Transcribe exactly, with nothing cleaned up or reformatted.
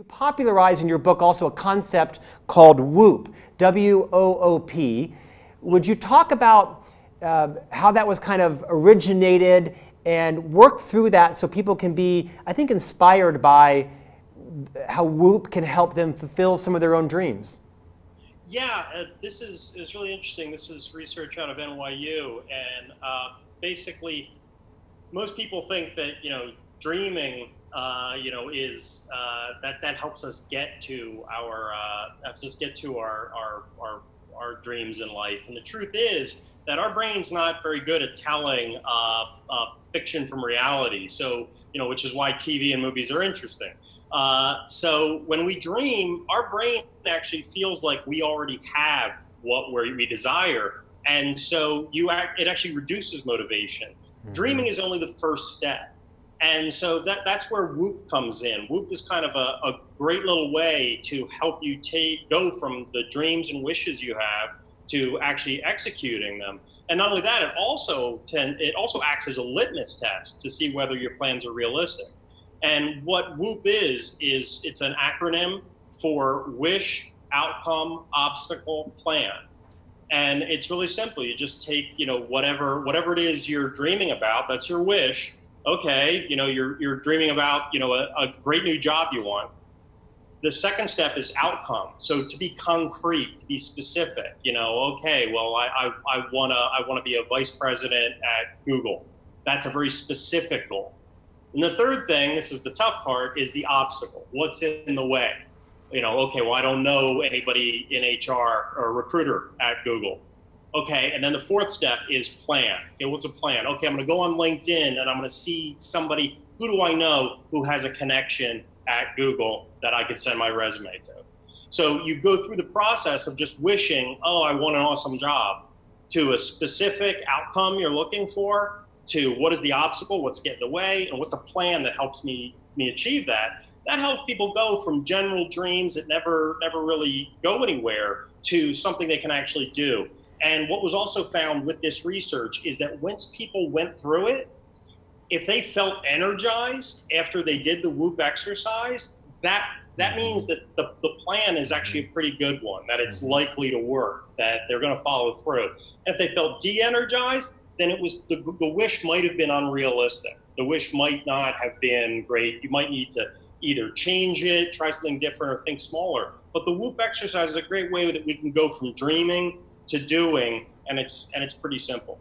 You popularize in your book also a concept called WOOP, W O O P. Would you talk about uh, how that was kind of originated and work through that so people can be, I think, inspired by how WOOP can help them fulfill some of their own dreams? Yeah, uh, this is, is really interesting. This is research out of N Y U, and uh, basically most people think that, you know, dreaming Uh, you know, is uh, that that helps us get to our uh, helps us get to our, our our our dreams in life. And the truth is that our brain's not very good at telling uh, uh, fiction from reality. So you know, which is why T V and movies are interesting. Uh, so when we dream, our brain actually feels like we already have what we're, we desire, and so you act, it actually reduces motivation. Mm-hmm. Dreaming is only the first step. And so that, that's where WOOP comes in. WOOP is kind of a, a great little way to help you take, go from the dreams and wishes you have to actually executing them. And not only that, it also, tend, it also acts as a litmus test to see whether your plans are realistic. And what WOOP is, is it's an acronym for Wish, Outcome, Obstacle, Plan. And it's really simple. You just take, you know, whatever, whatever it is you're dreaming about, that's your wish. Okay, you know, you're, you're dreaming about, you know, a, a great new job you want. The second step is outcome. So to be concrete, to be specific, you know, okay, well, I, I, I wanna, I wanna be a vice president at Google. That's a very specific goal. And the third thing, this is the tough part, is the obstacle. What's in the way? You know, okay, well, I don't know anybody in H R or a recruiter at Google. Okay, and then the fourth step is plan. Okay, what's a plan? Okay, I'm gonna go on LinkedIn and I'm gonna see somebody, who do I know who has a connection at Google that I could send my resume to? So you go through the process of just wishing, oh, I want an awesome job, to a specific outcome you're looking for, to what is the obstacle, what's getting in the way, and what's a plan that helps me, me achieve that. That helps people go from general dreams that never, never really go anywhere to something they can actually do. And what was also found with this research is that once people went through it, if they felt energized after they did the WOOP exercise, that, that means that the, the plan is actually a pretty good one, that it's likely to work, that they're gonna follow through. And if they felt de-energized, then it was, the, the wish might have been unrealistic. The wish might not have been great. You might need to either change it, try something different, or think smaller. But the WOOP exercise is a great way that we can go from dreaming to doing, and it's and it's pretty simple.